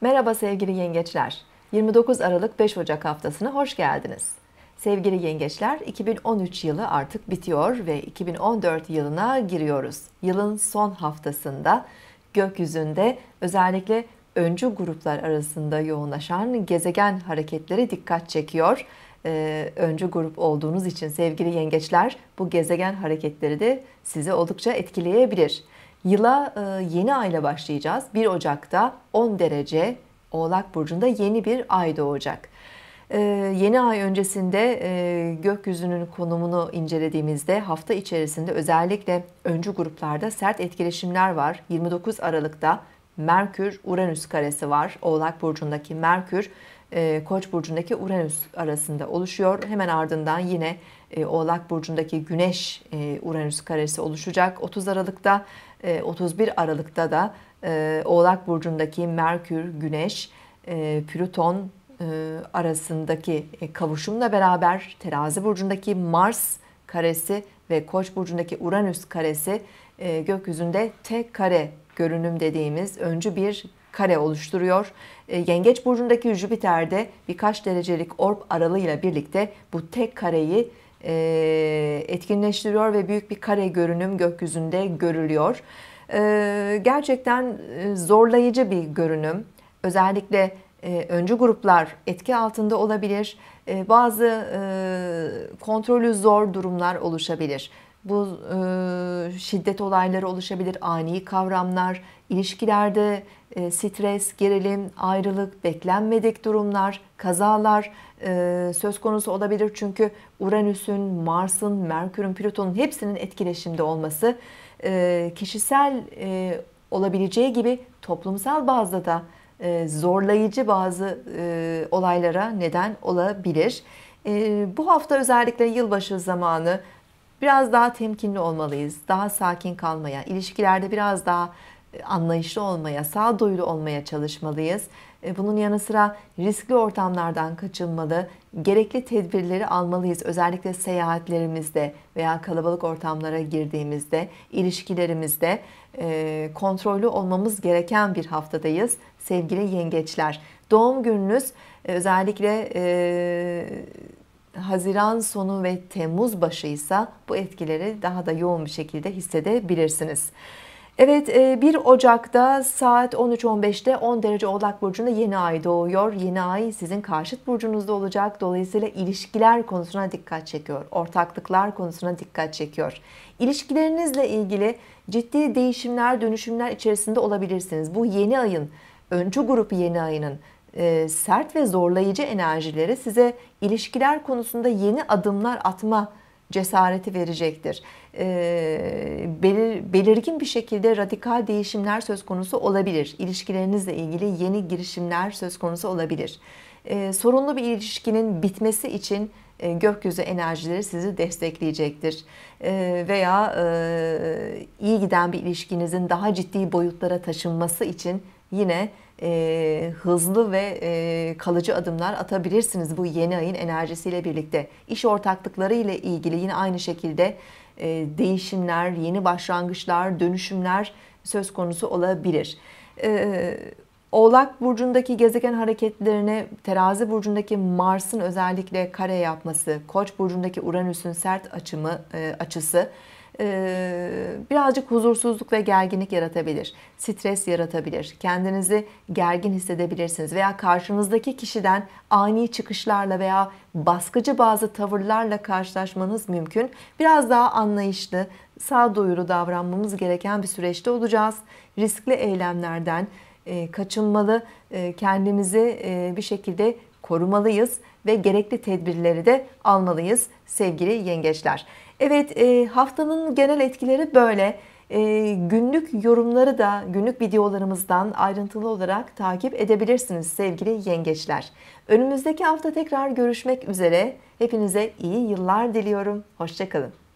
Merhaba sevgili yengeçler, 29 Aralık 5 Ocak haftasına hoş geldiniz. Sevgili yengeçler, 2013 yılı artık bitiyor ve 2014 yılına giriyoruz. Yılın son haftasında gökyüzünde özellikle öncü gruplar arasında yoğunlaşan gezegen hareketleri dikkat çekiyor. Öncü grup olduğunuz için sevgili yengeçler, bu gezegen hareketleri de sizi oldukça etkileyebilir. Yıla yeni ayla başlayacağız. 1 Ocak'ta 10 derece Oğlak Burcu'nda yeni bir ay doğacak. Yeni ay öncesinde gökyüzünün konumunu incelediğimizde hafta içerisinde özellikle öncü gruplarda sert etkileşimler var. 29 Aralık'ta Merkür-Uranüs karesi var. Oğlak Burcu'ndaki Merkür, Koç burcundaki Uranüs arasında oluşuyor. Hemen ardından yine Oğlak burcundaki Güneş Uranüs karesi oluşacak. 30 Aralık'ta, 31 Aralık'ta da Oğlak burcundaki Merkür, Güneş, Plüton arasındaki kavuşumla beraber Terazi burcundaki Mars karesi ve Koç burcundaki Uranüs karesi gökyüzünde tek kare görünüm dediğimiz öncü bir kare oluşturuyor. Yengeç burcundaki Jüpiter'de birkaç derecelik orb aralığıyla birlikte bu tek kareyi etkinleştiriyor ve büyük bir kare görünüm gökyüzünde görülüyor. Gerçekten zorlayıcı bir görünüm. Özellikle öncü gruplar etki altında olabilir. Bazı kontrolü zor durumlar oluşabilir. Bu şiddet olayları oluşabilir, ani kavramlar, ilişkilerde stres, gerilim, ayrılık, beklenmedik durumlar, kazalar söz konusu olabilir. Çünkü Uranüs'ün, Mars'ın, Merkür'ün, Plüton'un hepsinin etkileşimde olması kişisel olabileceği gibi toplumsal bazda da zorlayıcı bazı olaylara neden olabilir. Bu hafta özellikle yılbaşı zamanı biraz daha temkinli olmalıyız, daha sakin kalmaya, ilişkilerde biraz daha anlayışlı olmaya, sağduyulu olmaya çalışmalıyız. Bunun yanı sıra riskli ortamlardan kaçınmalı, gerekli tedbirleri almalıyız. Özellikle seyahatlerimizde veya kalabalık ortamlara girdiğimizde, ilişkilerimizde kontrollü olmamız gereken bir haftadayız sevgili yengeçler. Doğum gününüz özellikle Haziran sonu ve Temmuz başıysa bu etkileri daha da yoğun bir şekilde hissedebilirsiniz. Evet, 1 Ocak'ta saat 13:15'te 10 derece Oğlak Burcu'nda yeni ay doğuyor. Yeni ay sizin karşıt burcunuzda olacak. Dolayısıyla ilişkiler konusuna dikkat çekiyor. Ortaklıklar konusuna dikkat çekiyor. İlişkilerinizle ilgili ciddi değişimler, dönüşümler içerisinde olabilirsiniz. Bu yeni ayın, öncü grup yeni ayının sert ve zorlayıcı enerjileri size ilişkiler konusunda yeni adımlar atma cesareti verecektir. Belirgin bir şekilde radikal değişimler söz konusu olabilir. İlişkilerinizle ilgili yeni girişimler söz konusu olabilir. Sorunlu bir ilişkinin bitmesi için gökyüzü enerjileri sizi destekleyecektir. Veya iyi giden bir ilişkinizin daha ciddi boyutlara taşınması için yine hızlı ve kalıcı adımlar atabilirsiniz bu yeni ayın enerjisiyle birlikte. İş ortaklıkları ile ilgili yine aynı şekilde değişimler, yeni başlangıçlar, dönüşümler söz konusu olabilir. Oğlak burcundaki gezegen hareketlerine Terazi burcundaki Mars'ın özellikle kare yapması, Koç burcundaki Uranüs'ün sert açısı birazcık huzursuzluk ve gerginlik yaratabilir. Stres yaratabilir. Kendinizi gergin hissedebilirsiniz. Veya karşınızdaki kişiden ani çıkışlarla veya baskıcı bazı tavırlarla karşılaşmanız mümkün. Biraz daha anlayışlı, sağduyulu davranmamız gereken bir süreçte olacağız. Riskli eylemlerden kaçınmalı, kendimizi bir şekilde korumalıyız ve gerekli tedbirleri de almalıyız sevgili yengeçler. Evet, haftanın genel etkileri böyle. Günlük yorumları da günlük videolarımızdan ayrıntılı olarak takip edebilirsiniz sevgili yengeçler. Önümüzdeki hafta tekrar görüşmek üzere. Hepinize iyi yıllar diliyorum. Hoşça kalın.